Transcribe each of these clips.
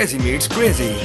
Crazy meets crazy.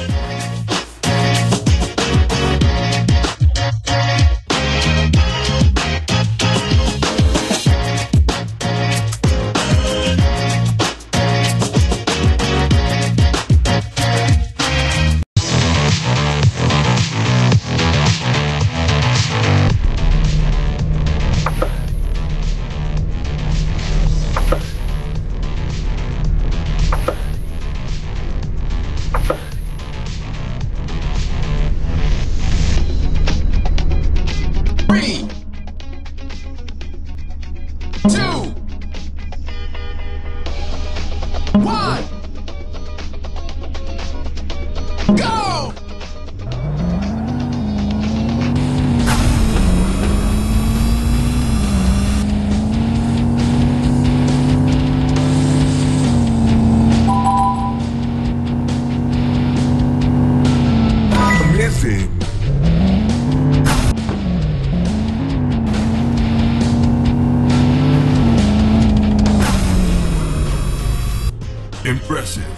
Impressive.